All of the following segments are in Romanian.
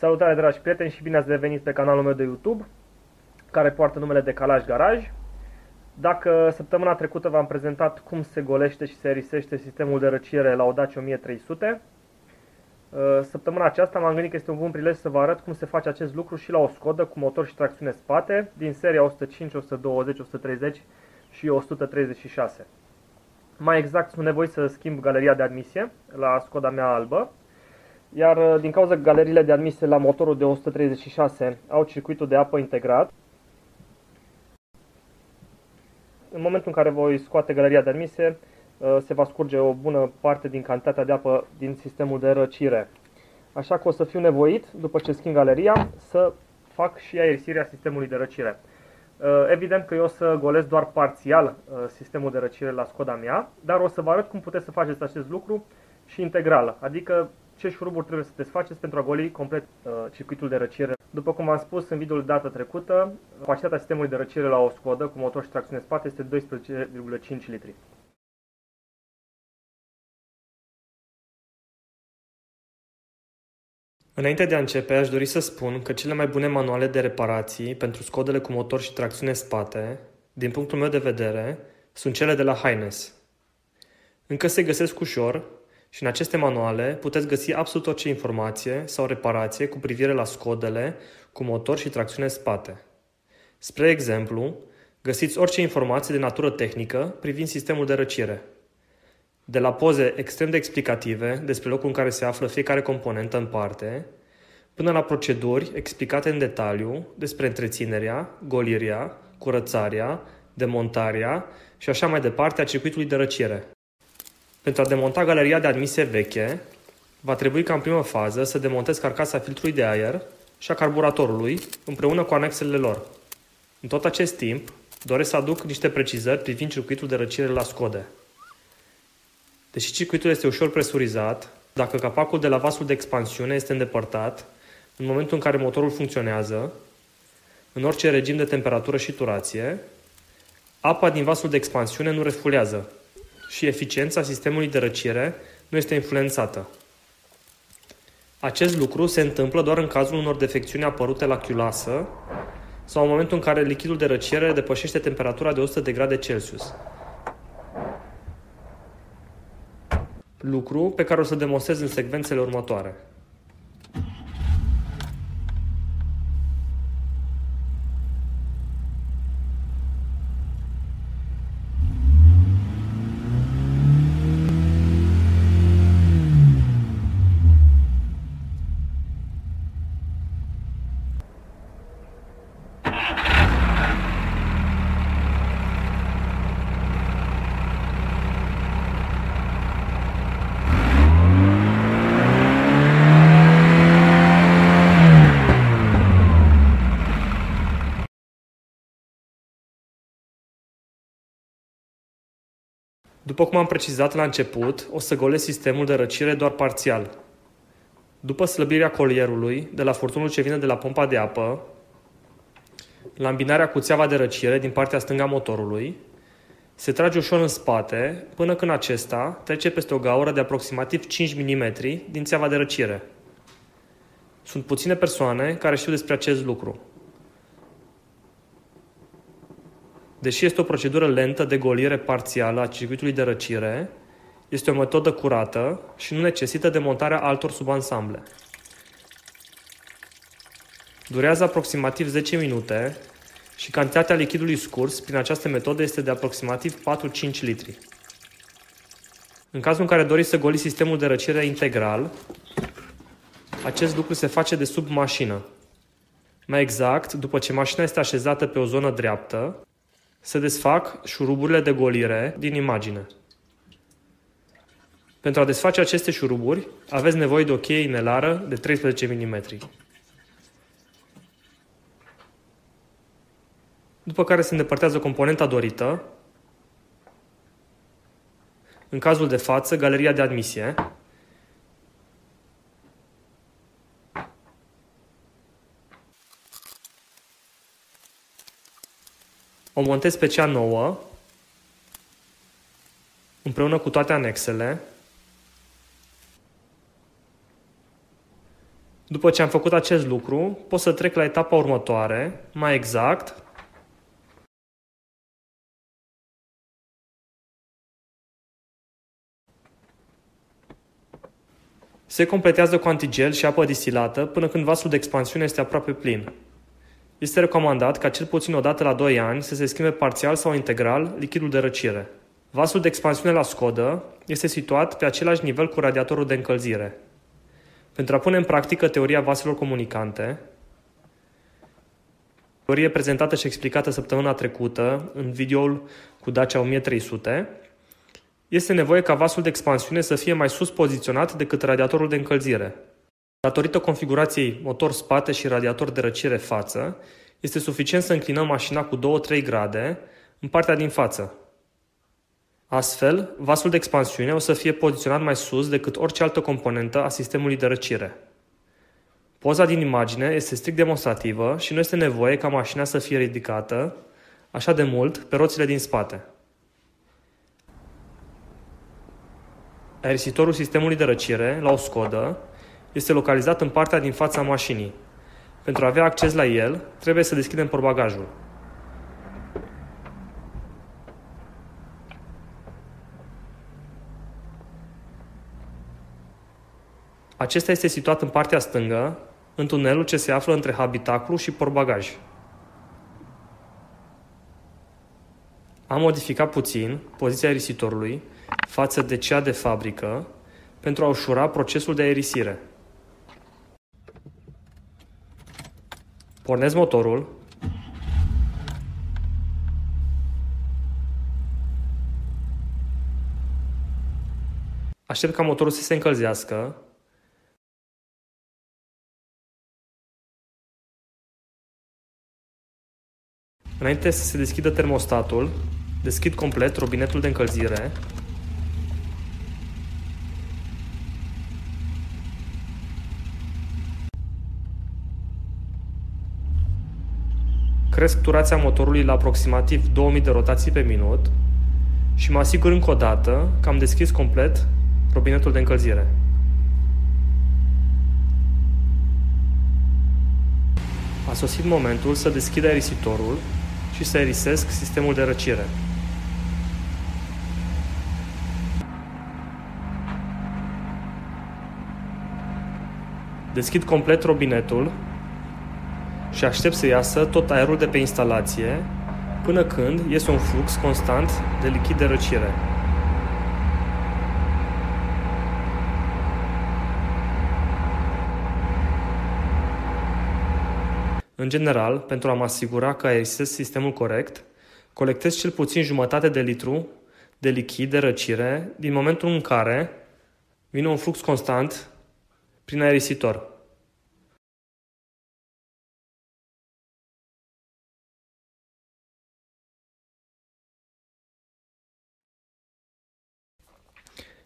Salutare, dragi prieteni, și bine ați revenit pe canalul meu de YouTube, care poartă numele de Kalash Garage. Dacă săptămâna trecută v-am prezentat cum se golește și se aerisește sistemul de răcire la o Dacia 1300, săptămâna aceasta m-am gândit că este un bun prilej să vă arăt cum se face acest lucru și la o Skoda cu motor și tracțiune spate, din seria 105, 120, 130 și 136. Mai exact, sunt nevoit să schimb galeria de admisie la Skoda mea albă, iar din cauza că galeriile de admisie la motorul de 136 au circuitul de apă integrat, în momentul în care voi scoate galeria de admisie, se va scurge o bună parte din cantitatea de apă din sistemul de răcire. Așa că o să fiu nevoit, după ce schimb galeria, să fac și aerisirea sistemului de răcire. Evident că eu o să golesc doar parțial sistemul de răcire la Skoda mea, dar o să vă arăt cum puteți să faceți acest lucru și integral, adică ce șuruburi trebuie să desfaceți pentru a goli complet circuitul de răcire. După cum am spus în videoul data trecută, capacitatea sistemului de răcire la o Skoda cu motor și tracțiune spate este 12,5 litri. Înainte de a începe, aș dori să spun că cele mai bune manuale de reparații pentru Skodele cu motor și tracțiune spate, din punctul meu de vedere, sunt cele de la Haynes. Încă se găsesc ușor și în aceste manuale puteți găsi absolut orice informație sau reparație cu privire la Skodele cu motor și tracțiune spate. Spre exemplu, găsiți orice informație de natură tehnică privind sistemul de răcire, de la poze extrem de explicative despre locul în care se află fiecare componentă în parte, până la proceduri explicate în detaliu despre întreținerea, golirea, curățarea, demontarea și așa mai departe a circuitului de răcire. Pentru a demonta galeria de admisie veche, va trebui ca în primă fază să demontez carcasa filtrului de aer și a carburatorului împreună cu anexele lor. În tot acest timp, doresc să aduc niște precizări privind circuitul de răcire la Skoda. Deși circuitul este ușor presurizat, dacă capacul de la vasul de expansiune este îndepărtat, în momentul în care motorul funcționează, în orice regim de temperatură și turație, apa din vasul de expansiune nu refulează și eficiența sistemului de răcire nu este influențată. Acest lucru se întâmplă doar în cazul unor defecțiuni apărute la chiulasă sau în momentul în care lichidul de răcire depășește temperatura de 100 de grade Celsius. Lucru pe care o să demonstrez în secvențele următoare. După cum am precizat la început, o să golesc sistemul de răcire doar parțial. După slăbirea colierului de la furtunul ce vine de la pompa de apă, la îmbinarea cu țeava de răcire din partea stângă a motorului, se trage ușor în spate până când acesta trece peste o gaură de aproximativ 5 mm din țeava de răcire. Sunt puține persoane care știu despre acest lucru. Deși este o procedură lentă de golire parțială a circuitului de răcire, este o metodă curată și nu necesită demontarea altor subansamble. Durează aproximativ 10 minute și cantitatea lichidului scurs prin această metodă este de aproximativ 4-5 litri. În cazul în care doriți să goliți sistemul de răcire integral, acest lucru se face de sub mașină. Mai exact, după ce mașina este așezată pe o zonă dreaptă, se desfac șuruburile de golire din imagine. Pentru a desface aceste șuruburi, aveți nevoie de o cheie inelară de 13 mm. După care se îndepărtează componenta dorită, în cazul de față, galeria de admisie, o montez pe cea nouă, împreună cu toate anexele, După ce am făcut acest lucru, pot să trec la etapa următoare, mai exact, se completează cu antigel și apă distilată până când vasul de expansiune este aproape plin. Este recomandat ca cel puțin o dată la 2 ani să se schimbe parțial sau integral lichidul de răcire. Vasul de expansiune la Skoda este situat pe același nivel cu radiatorul de încălzire. Pentru a pune în practică teoria vaselor comunicante, teorie prezentată și explicată săptămâna trecută în videoul cu Dacia 1300, este nevoie ca vasul de expansiune să fie mai sus poziționat decât radiatorul de încălzire. Datorită configurației motor-spate și radiator de răcire-față, este suficient să înclinăm mașina cu 2-3 grade în partea din față. Astfel, vasul de expansiune o să fie poziționat mai sus decât orice altă componentă a sistemului de răcire. Poza din imagine este strict demonstrativă și nu este nevoie ca mașina să fie ridicată așa de mult pe roțile din spate. Aerisitorul sistemului de răcire, la o Skoda, este localizat în partea din fața mașinii. Pentru a avea acces la el, trebuie să deschidem portbagajul. Acesta este situat în partea stângă, în tunelul ce se află între habitaclu și portbagaj. Am modificat puțin poziția aerisitorului față de cea de fabrică pentru a ușura procesul de aerisire. Pornesc motorul. Aștept ca motorul să se încălzească. Înainte să se deschidă termostatul, deschid complet robinetul de încălzire. Cresc turația motorului la aproximativ 2000 de rotații pe minut și mă asigur încă o dată că am deschis complet robinetul de încălzire. A sosit momentul să deschid aerisitorul și să aerisesc sistemul de răcire. Deschid complet robinetul și aștept să iasă tot aerul de pe instalație, până când iese un flux constant de lichid de răcire. În general, pentru a mă asigura că aerisesc sistemul corect, colectez cel puțin jumătate de litru de lichid de răcire din momentul în care vine un flux constant prin aerisitor.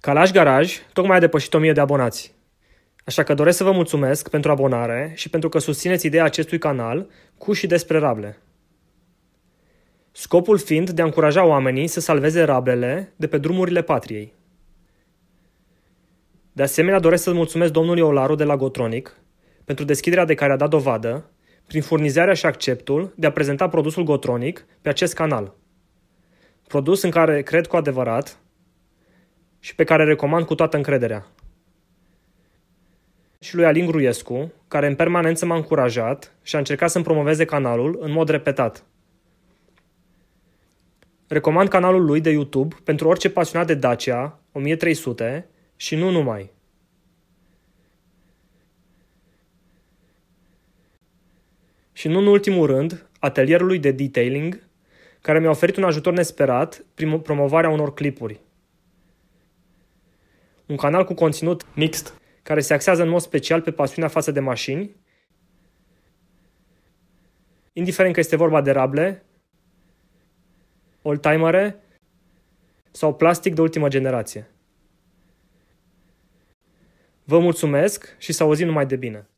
Kalash Garage tocmai a depășit 1000 de abonați. Așa că doresc să vă mulțumesc pentru abonare și pentru că susțineți ideea acestui canal cu și despre rable. Scopul fiind de a încuraja oamenii să salveze rablele de pe drumurile patriei. De asemenea, doresc să mulțumesc domnului Olaru de la Gotronic pentru deschiderea de care a dat dovadă prin furnizarea și acceptul de a prezenta produsul Gotronic pe acest canal. Produs în care cred cu adevărat și pe care recomand cu toată încrederea. Și lui Alin Gruiescu, care în permanență m-a încurajat și a încercat să-mi promoveze canalul în mod repetat. Recomand canalul lui de YouTube pentru orice pasionat de Dacia 1300 și nu numai. Și nu în ultimul rând, atelierului de detailing, care mi-a oferit un ajutor nesperat prin promovarea unor clipuri. Un canal cu conținut mixt, care se axează în mod special pe pasiunea față de mașini, indiferent că este vorba de rable, oldtimere sau plastic de ultimă generație. Vă mulțumesc și să auzim numai de bine!